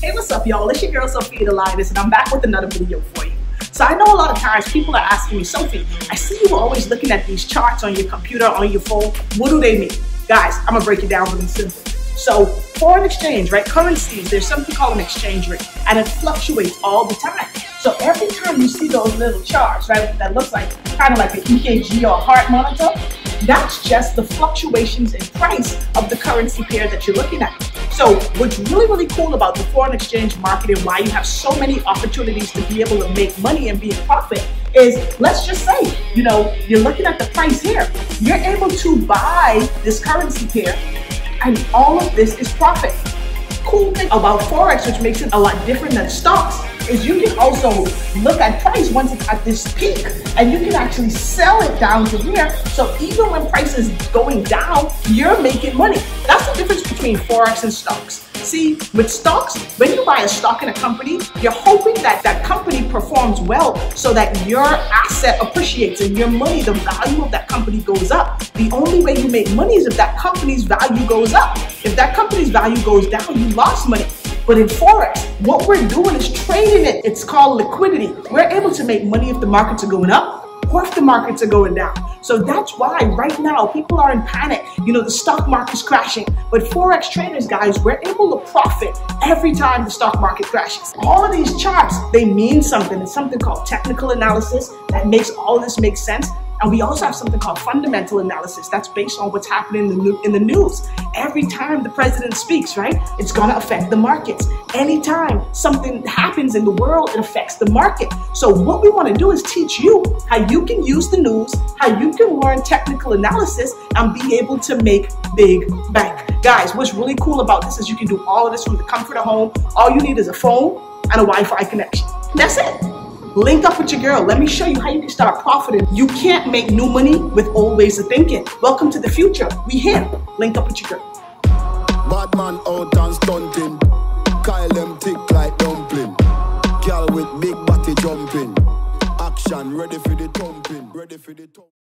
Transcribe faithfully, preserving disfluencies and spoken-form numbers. Hey, what's up, y'all? It's your girl Sophia Lightbourne, and I'm back with another video for you. So I know a lot of times people are asking me, Sophie, I see you always looking at these charts on your computer, on your phone. What do they mean? Guys, I'm gonna break it down really simple. So foreign exchange, right? Currencies, there's something called an exchange rate, and it fluctuates all the time. So every time you see those little charts, right, that looks like kind of like an E K G or a heart monitor, that's just the fluctuations in price of the currency pair that you're looking at. So what's really, really cool about the foreign exchange market and why you have so many opportunities to be able to make money and be in profit is, let's just say, you know, you're looking at the price here. You're able to buy this currency pair, and all of this is profit. Cool thing about Forex, which makes it a lot different than stocks, is you can also look at price once it's at this peak, and you can actually sell it down to here. So even when price is going down, you're making money. That's the difference between Forex and stocks. See, with stocks, when you buy a stock in a company, you're hoping that that company performs well so that your asset appreciates and your money, the value of that company goes up. The only way you make money is if that company's value goes up. If that company's value goes down, you lost money. But in Forex, what we're doing is trading it. It's called liquidity. We're able to make money if the markets are going up or if the markets are going down. So that's why right now people are in panic. You know, the stock market's crashing. But Forex traders, guys, we're able to profit every time the stock market crashes. All of these charts, they mean something. It's something called technical analysis that makes all this make sense. And we also have something called fundamental analysis that's based on what's happening in the, in the news. Every time the president speaks, right, it's gonna affect the markets. Anytime something happens in the world, it affects the market. So what we wanna do is teach you how you can use the news, how you can learn technical analysis and be able to make big bank. Guys, what's really cool about this is you can do all of this from the comfort of home. All you need is a phone and a Wi-Fi connection. That's it. Link up with your girl. Let me show you how you can start profiting. You can't make new money with old ways of thinking. Welcome to the future. We here. Link up with your girl. Bad man out and stunting. Kyle them thick like dumpling. Girl with big body jumping. Action ready for the thumping. Ready for the thumping.